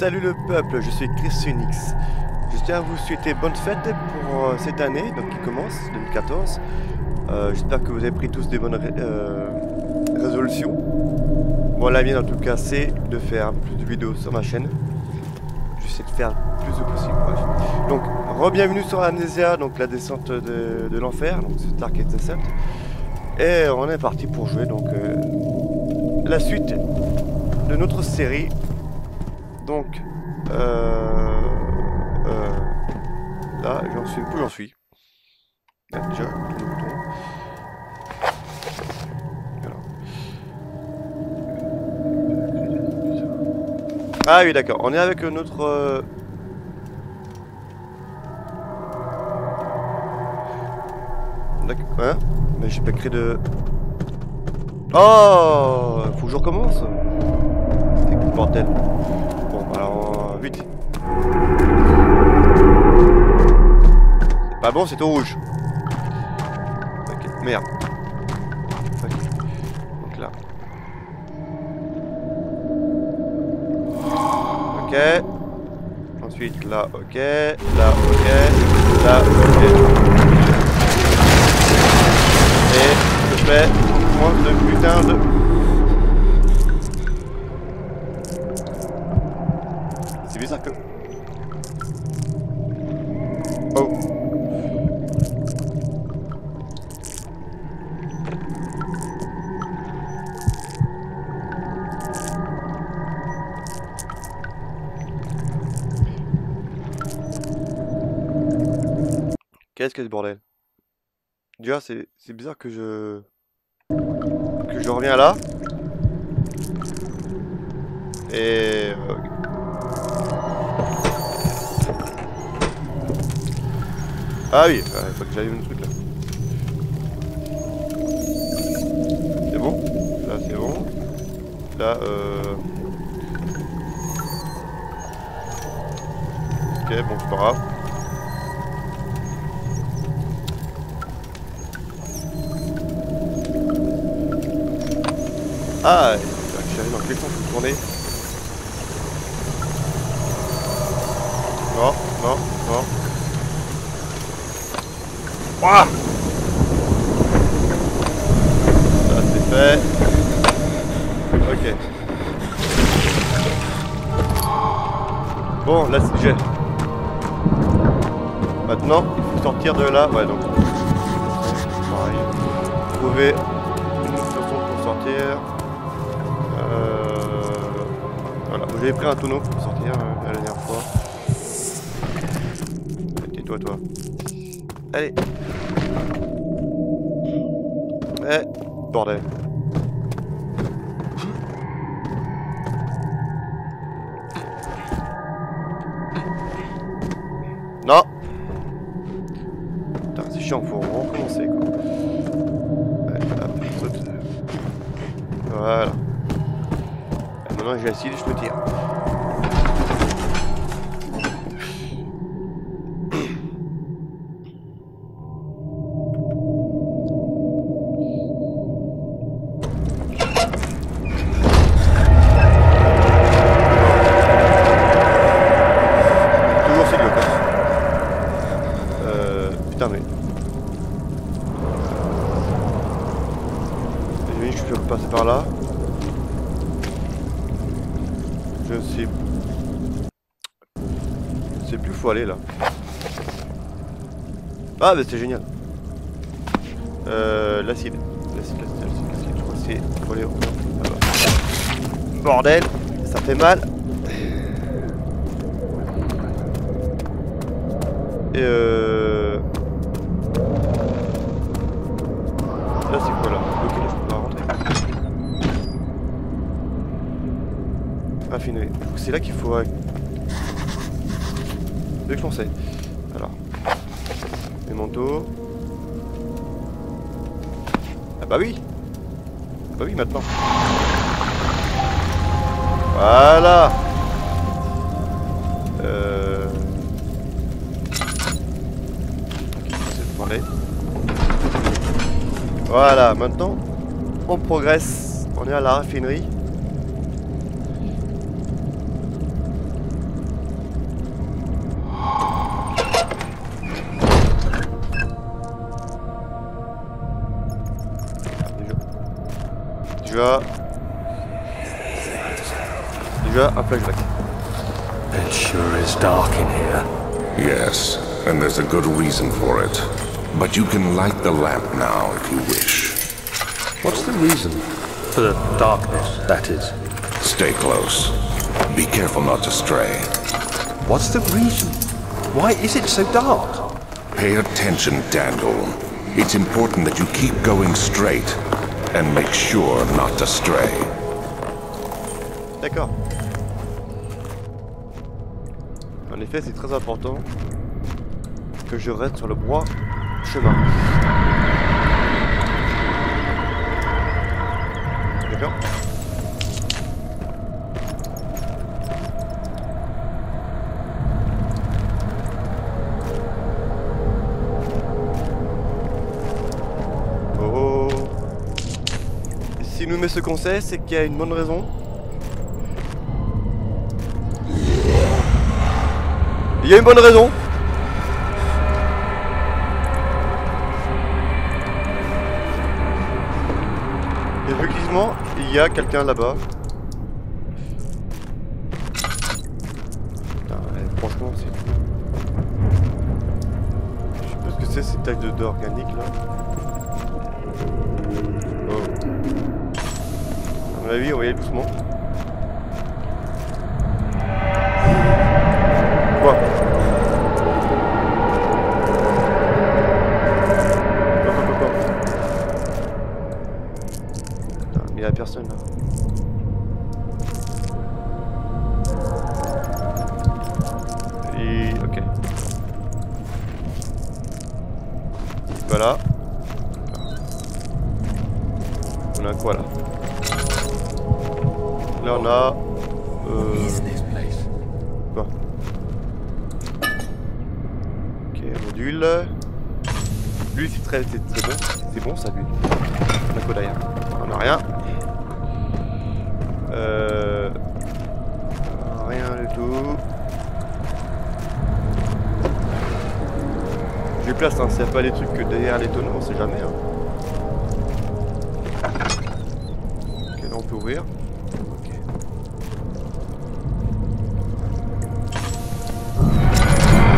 Salut le peuple, je suis Chris Phoenix. Je tiens à vous souhaiter bonne fête pour cette année, donc qui commence, 2014. J'espère que vous avez pris tous des bonnes résolutions. Bon, la mienne en tout cas, c'est de faire plus de vidéos sur ma chaîne. J'essaie de faire le plus de possible. Ouais. Donc, re-bienvenue sur Amnesia, donc la descente de l'enfer, donc The Dark Descent. Et on est parti pour jouer donc la suite de notre série. Donc là j'en suis où j'en suis. Là, déjà tous les boutons. Alors. Ah oui d'accord, on est avec notre D'accord, hein. Mais j'ai pas créé de... Oh, faut que je recommence. C'est que bordel. Alors, vite. C'est pas bon, c'est au rouge. Ok, merde. Ok, donc là. Ok. Ensuite, là, ok. Là, ok. Là, ok. Et je fais moins de putain de... Oh. Qu'est-ce que ce bordel? Déjà c'est bizarre que je reviens là. Et... Ah oui, il faut que j'allume le truc là. C'est bon? Là c'est bon. Là Ok, bon c'est pas grave. Ah, j'arrive dans quel temps faut tourner. Non, non, non. Ouah, ça c'est fait. Ok. Bon, là c'est jet. Maintenant, il faut sortir de là. Ouais, donc. Pareil. Trouver une façon pour sortir. Voilà, j'avais pris un tonneau pour sortir la dernière fois. Tais-toi, toi. Allez. Eh, bordel. Non. Putain, c'est chiant, faut recommencer quoi. Allez, hop, saute. Voilà. Et maintenant j'ai assis et je peux tirer. Aller là. Ah mais c'est génial. L'acide. L'acide, je crois que c'est collé au mur. Bordel, ça fait mal. Et là c'est quoi là? Ok, là je peux pas rentrer. Affiné. C'est là qu'il faut... déclencher. Alors, les manteaux. Ah bah oui. Ah bah oui maintenant. Voilà. Voilà. Maintenant, on progresse. On est à la raffinerie. y va. Il va à plein grec. It sure is dark in here. Yes, and there's a good reason for it. But you can light the lamp now if you wish. What's the reason? For the darkness, that is. Stay close. Be careful not to stray. What's the reason? Why is it so dark? Pay attention, Dandel. It's important that you keep going straight and make sure not to stray. D'accord. En effet, c'est très important que je reste sur le droit chemin. D'accord. Oh. S'il nous met ce conseil, c'est qu'il y a une bonne raison. Il y a une bonne raison. Effectivement, il y a quelqu'un là-bas. Putain, franchement, c'est... Je sais pas ce que c'est, ces tailles d'organique là. Oh. À mon avis, on va y aller doucement. Quoi ? La personne là. Et ok. Voilà. On a quoi là? Là on a. Quoi? Ok, module. Lui c'est très bon. C'est bon ça lui. On a quoi derrière? On a rien. Rien du tout. Je les place, hein, s'il n'y a pas les trucs que derrière les tonneaux, on sait jamais. Hein. Ok, là on peut ouvrir. Ok.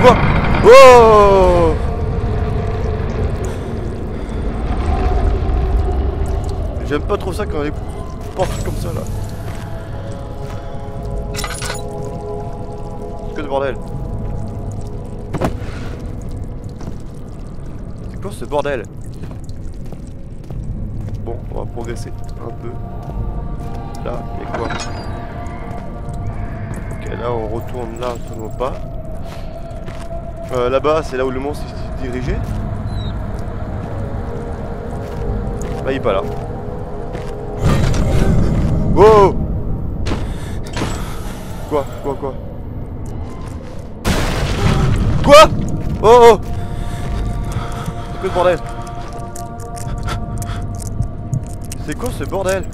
Oh, oh, j'aime pas trop ça quand les portes comme ça là. Que de bordel. C'est quoi ce bordel? Bon, on va progresser un peu. Là, et quoi? Ok, là on retourne là, absolument pas. Là-bas, c'est là où le monstre s'est dirigé. Bah, il est pas là. Wow! Quoi? Quoi? Quoi? Quoi? Oh oh! C'est quoi ce bordel? C'est quoi ce bordel?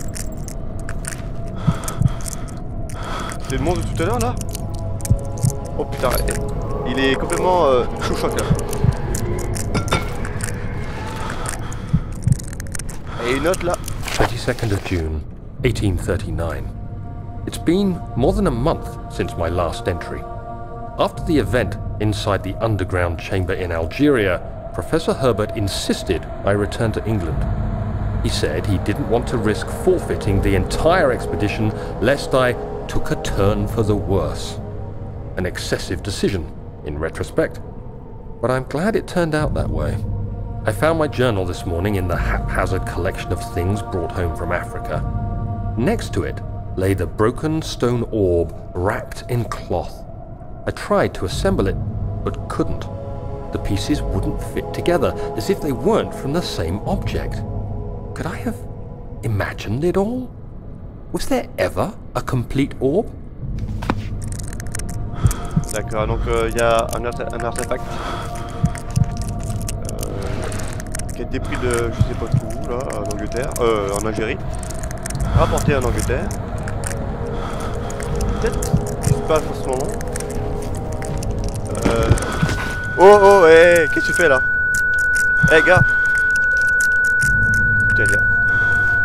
C'est le monde de tout à l'heure là? Oh putain, il est complètement chouchoc là. Et une note là. 22nd of June, 1839. It's been more than a month since my last entry. After the event inside the underground chamber in Algeria, Professor Herbert insisted I return to England. He said he didn't want to risk forfeiting the entire expedition lest I took a turn for the worse. An excessive decision, in retrospect. But I'm glad it turned out that way. I found my journal this morning in the haphazard collection of things brought home from Africa. Next to it lay the broken stone orb wrapped in cloth. I tried to assemble it, but couldn't. The pieces wouldn't fit together, as if they weren't from the same object. Could I have imagined it all? Was there ever a complete orb? D'accord, donc il y a un artefact qui a été pris de je sais pas où, là, en Angleterre, en Algérie, rapporté en Angleterre. Peut-être ce qui se passe en ce moment. Oh oh, hey, qu'est-ce que tu fais là? Eh hey, gars! Putain, gars.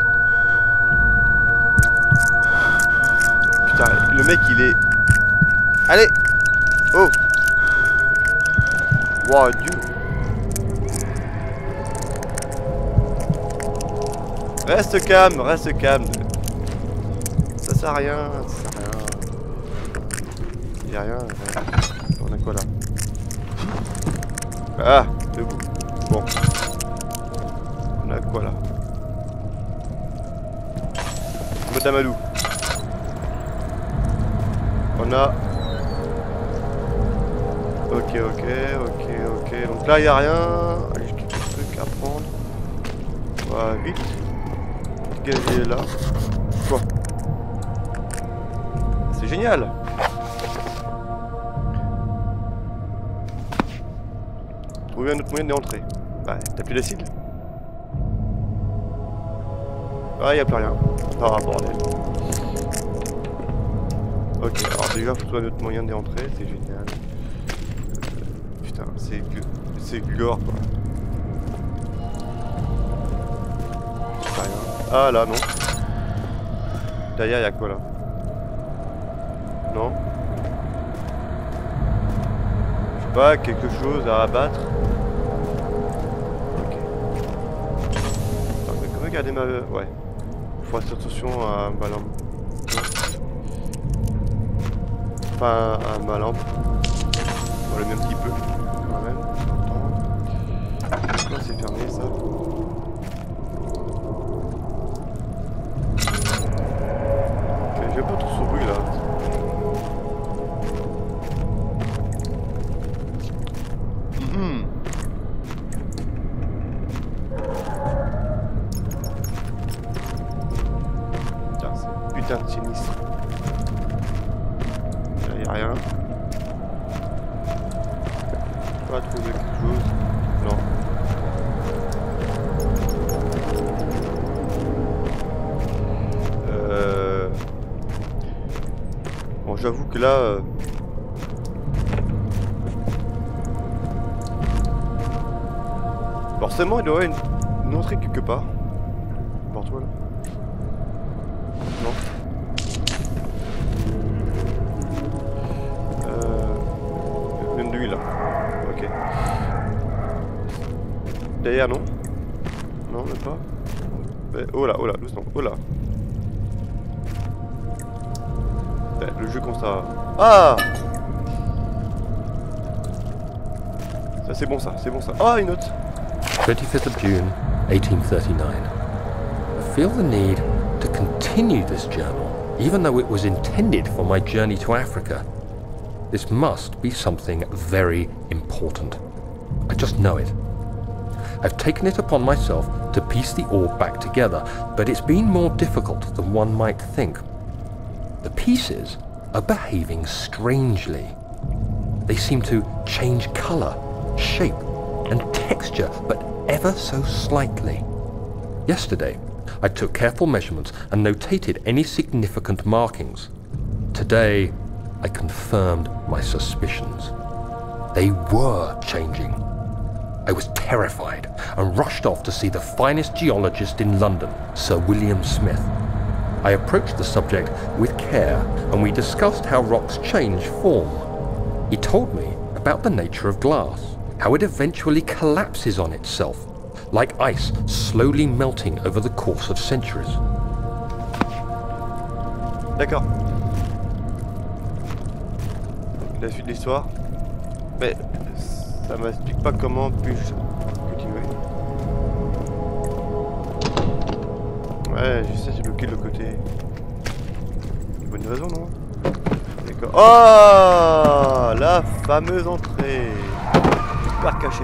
mec il est... Allez. Oh. Wow, Dieu. Reste calme, reste calme. Ça sert à rien, ça sert à rien. J'ai rien. On a quoi là? Ah, debout. Bon. On a quoi là? Motamalou. On a... Ok. Donc là, il n'y a rien. Allez, j'ai quelques trucs à prendre. Voilà, vite. Gazier là. Quoi? C'est génial. Trouver un autre moyen de rentrer. Ouais, t'as plus d'acide? Ah, il n'y a plus rien. Ah, bordel. Ok, alors déjà, faut trouver un autre moyen de rentrer. C'est génial. Putain, c'est gore quoi. Ah là non. Derrière y'a quoi là? Non. Je sais pas, quelque chose à abattre. Ok. Alors, regardez ma... Ouais. Faut faire attention à ma lampe. Enfin à ma lampe. On le met un petit peu. Quand même. Pourquoi c'est fermé ça? J'avoue que là... Forcément il doit y avoir une entrée quelque part. N'importe où là. Non. Une de lui là. Ok. Derrière non? Non même pas. Oh là, doucement, oh là. Le jeu comme ça. Ah! Ça c'est bon ça, c'est bon ça. Ah, une note. 25th of June, 1839. I feel the need to continue this journal, even though it was intended for my journey to Africa. This must be something very important. I just know it. I've taken it upon myself to piece the orb back together, but it's been more difficult than one might think. The pieces are behaving strangely. They seem to change colour, shape and texture, but ever so slightly. Yesterday, I took careful measurements and notated any significant markings. Today, I confirmed my suspicions. They were changing. I was terrified and rushed off to see the finest geologist in London, Sir William Smith. I approached the subject with care, and we discussed how rocks change form. He told me about the nature of glass, how it eventually collapses on itself, like ice slowly melting over the course of centuries. D'accord. La suite de l'histoire. Mais ça m'explique pas comment puis-je continuer. Ouais, je sais, j'ai bloqué de l'autre côté. Bonne raison, non? D'accord. Oh! La fameuse entrée! Par caché!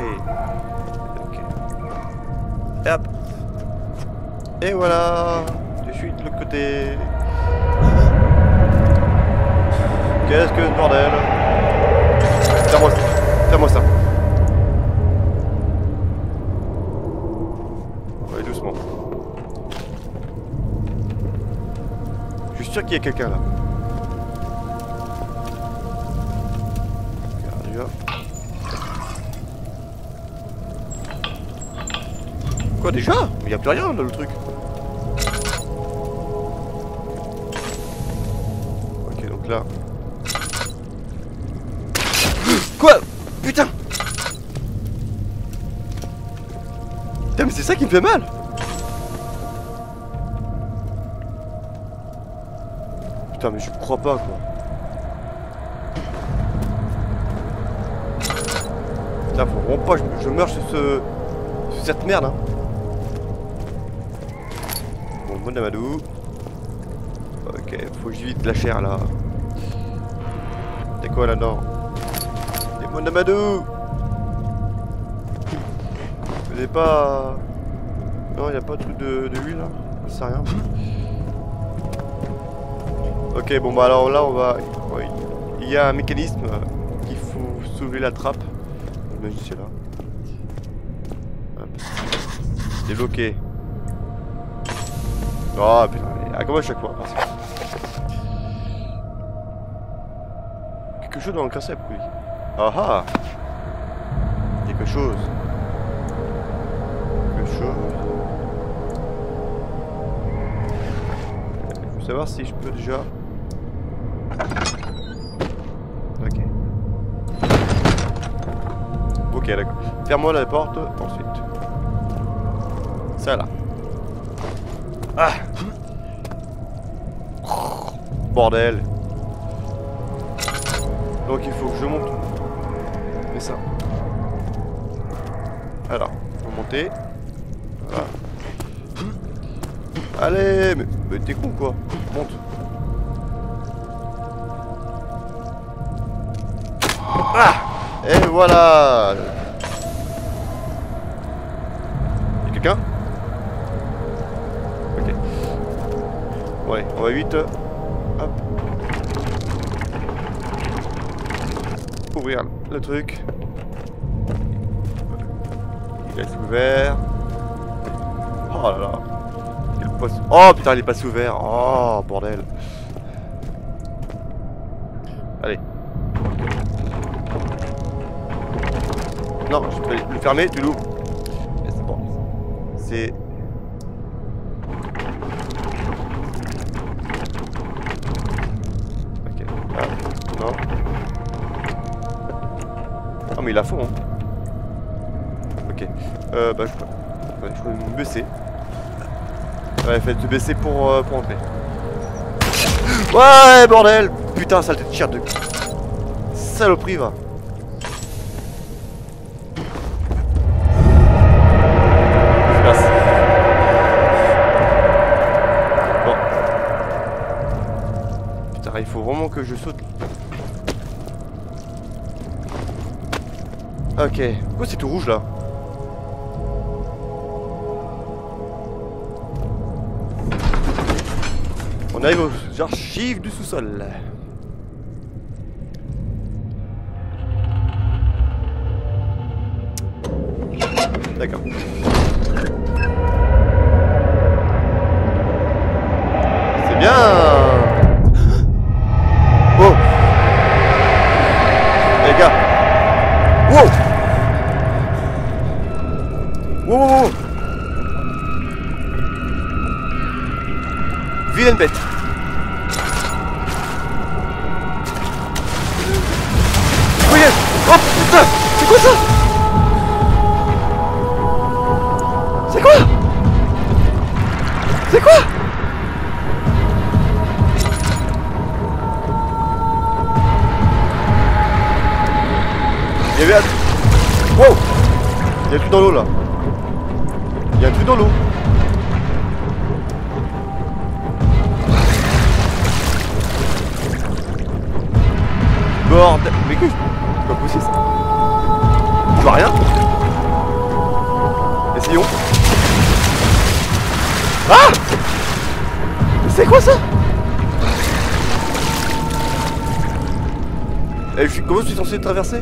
Ok. Et hop! Et voilà! Je suis de l'autre côté! Qu'est-ce que ce bordel? Ferme-moi ça! Ouais, doucement. Je suis sûr qu'il y a quelqu'un là. Quoi déjà? Mais y a plus rien dans le truc. Ok, donc là. Quoi? Putain! Putain, mais c'est ça qui me fait mal! Putain, mais je crois pas quoi. Putain, faut vraiment pas, je meurs sur cette merde hein. Bon, bonne amadou. Ok, faut que j'y vide la chair là. T'es quoi là-dedans? Des bonnes amadou. Vous avez pas... Non, y'a pas de truc de huile là. Ça sert à rien. Ok, bon bah alors là on va... Il y a un mécanisme qu'il faut soulever la trappe. J'imagine c'est là. Débloqué. Oh putain, à quoi chaque fois. Merci. Quelque chose dans le concept, oui. Ah ah. Quelque chose. Quelque chose. Je veux savoir si je peux déjà... Ok. Ok, d'accord. Ferme-moi la porte ensuite. Ça là. Ah. Bordel. Donc il faut que je monte. Mais ça. Alors, on va monter. Voilà. Allez, mais t'es con quoi. Monte. Ah. Et voilà. Y'a quelqu'un? Ok. Ouais, on va vite. Hop. Ouvrir le truc. Il est ouvert. Oh là là. Il passe... Oh putain, il est passé ouvert. Oh bordel. Allez. Non, je peux le fermer, tu l'ouvres. C'est bon. C'est... Ok. Ah, non. Ah, mais il a fond, hein. Ok. Bah, je peux me baisser. Ouais, faites te baisser pour entrer. Ouais, bordel. Putain, saleté de chair de... Saloperie, va. Il faut vraiment que je saute. Ok. Pourquoi c'est tout rouge là? On arrive aux archives du sous-sol. D'accord. C'est bien. Vilaine bête. William. Oh putain. C'est quoi ça? C'est quoi? C'est quoi? Il y avait un... Wow. Il y a un truc dans l'eau là. Il y a un truc dans l'eau. Bordel. Mais que c'est pas possible ça. Je vois rien. Essayons. Ah. C'est quoi ça? Et comment je suis censé traverser?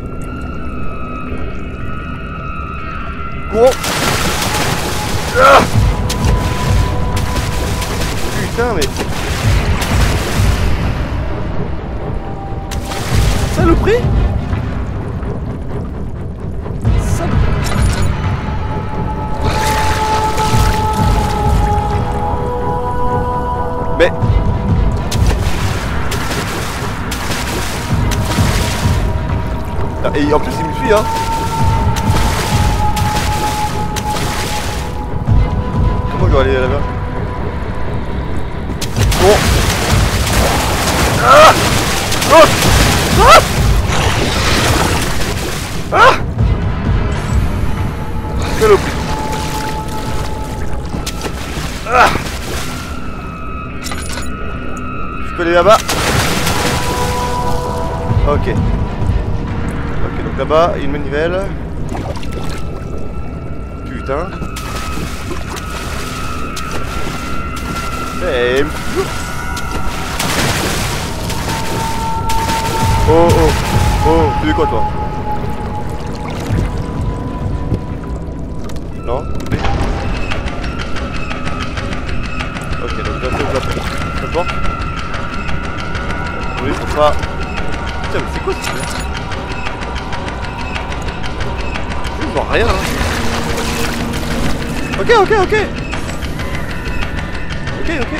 Courons. Ah. Putain mais... Le prix ça... Mais Et en plus il me suit hein. Comment je dois aller là-bas? Oh. Ah. Oh. Ah. Ah. Saloperie. Ah. Je peux aller là-bas. Ok. Ok, donc là-bas, il y a une manivelle. Putain. Et... Oh, oh, oh, tu es quoi toi? Non? Ok, donc là, c'est la porte. La porte. Oui, faut pas... Putain, mais c'est quoi ce truc? Je vois rien, hein. Ok, ok, ok. Ok, ok.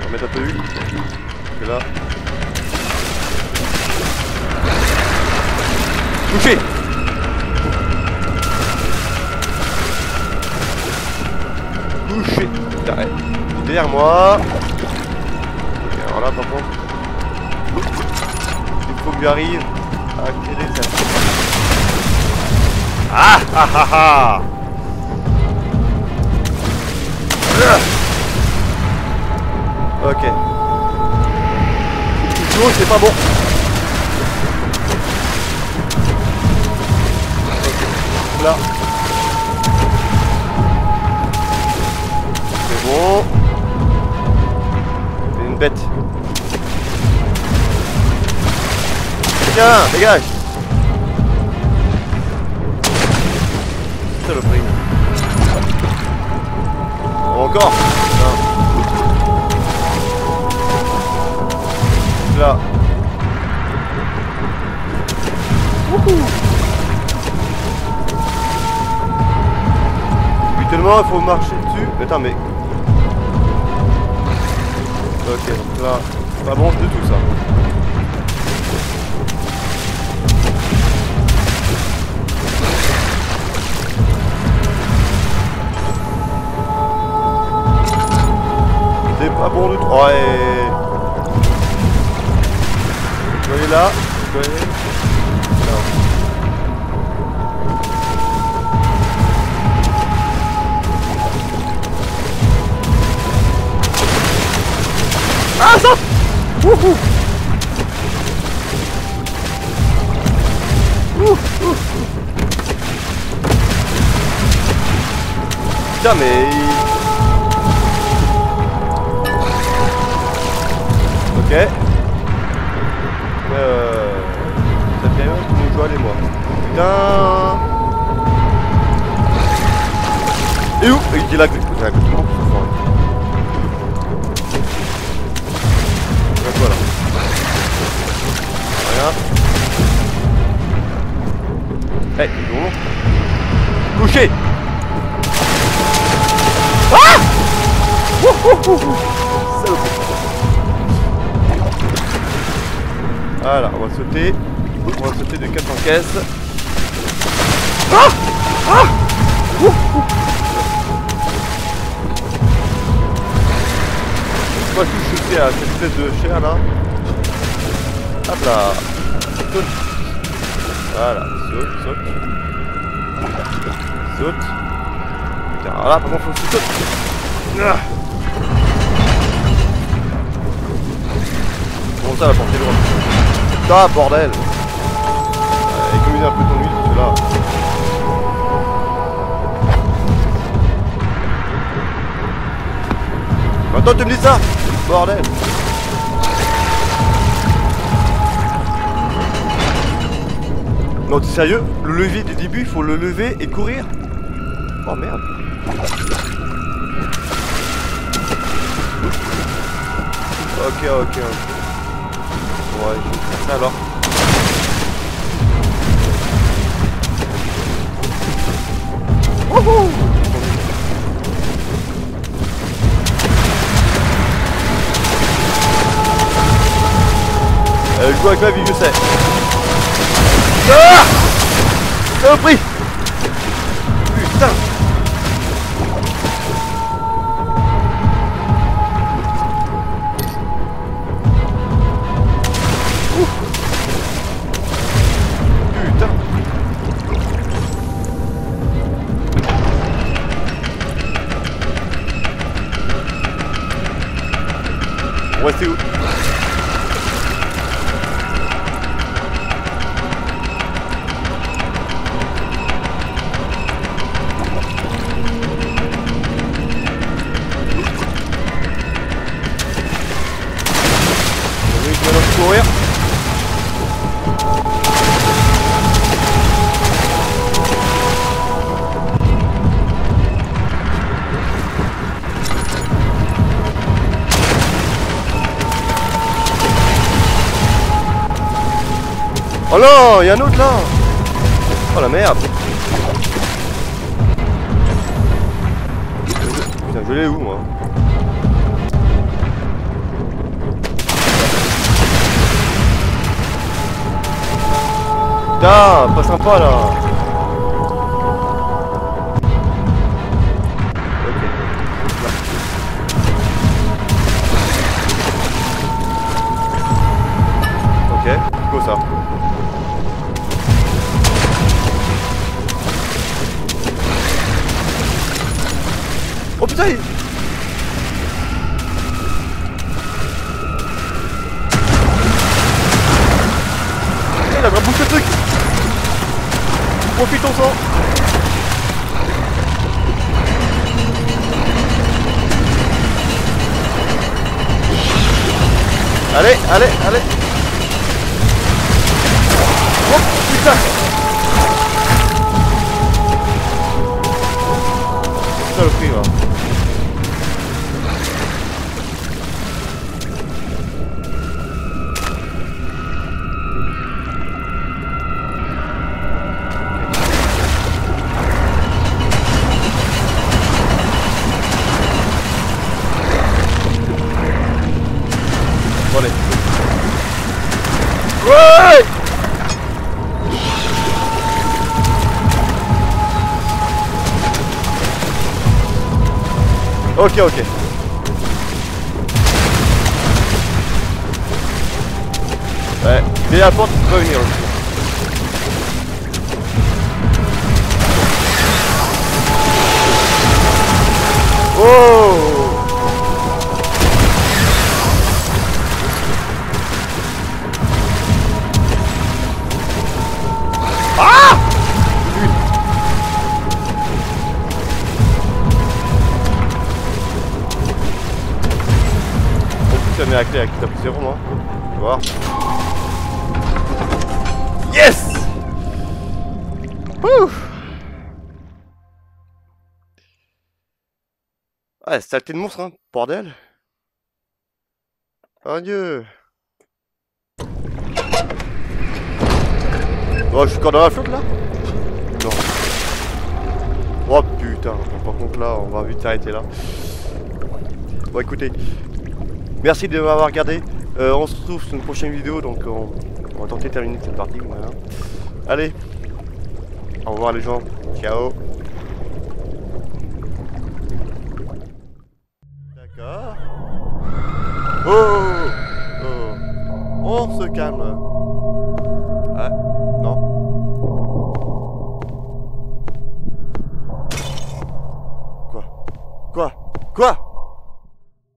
On va mettre un peu d'huile. Parce que là... Touché. Touché. Putain, ouais. Derrière moi. Ok, alors là, par contre... Il faut que lui arrive à créer ça. Ah ah ah ah. Ok. Toujours c'est pas bon. Okay. Là. C'est bon. C'est une bête. Tiens, dégage. C'est le prix. Encore. Non. Là. Wouhou. Puis tellement il faut marcher dessus. Mais attends mais. Ok, donc là, c'est pas bon de tout ça. Ah bon du tout. Ouais. Je dois aller là. Je dois aller là. Ah ça. Wouhou. Ouh. Putain mais... Ok. Ça fait rien que je dois aller moi. Putain. Et où? Il est là que j'ai un coup de mort. Regarde quoi là. Rien. Eh, il est bon. Couché. Ah. Salut. Voilà, on va sauter. On va sauter de 4 en caisse. Ah ah. Je crois que je suis sauté à cette espèce de chair là. Hop là. Saute. Voilà, saute. Putain, voilà, par contre, faut sauter. Ah. Bon, ça va porter loin. Ah bordel! Économise un peu ton huile parce que là. Maintenant tu me dis ça! Bordel! Non t'es sérieux? Le levier du début, il faut le lever et courir? Oh merde! Ok, ok, ok. Ouais, je vais faire ça alors. Wouhou! Je joue avec la vie, je sais. Ah, saloperie. Putain. Restez où? Oh non, il y a un autre là. Oh la merde. Putain, je l'ai où moi? Putain, pas sympa là. Ok, go ça. Oh putain il... Il a vraiment bouffé le truc. Profite ton sang. Allez, allez, allez. Oh putain. Putain le prix là. Ok, ok. Ouais, il est à la porte, il peut venir aussi. Oh! Ah! Mais la clé à qui t'as poussé rond, hein. Tu vois. Yes. Ouf. Ah, saleté de monstre, hein. Bordel. Oh dieu. Oh, je suis encore dans la flotte là. Non. Oh putain. Par contre là, on va vite s'arrêter là. Bon écoutez. Merci de m'avoir regardé, on se retrouve sur une prochaine vidéo, donc on va tenter de terminer cette partie, voilà. Allez, au revoir les gens, ciao.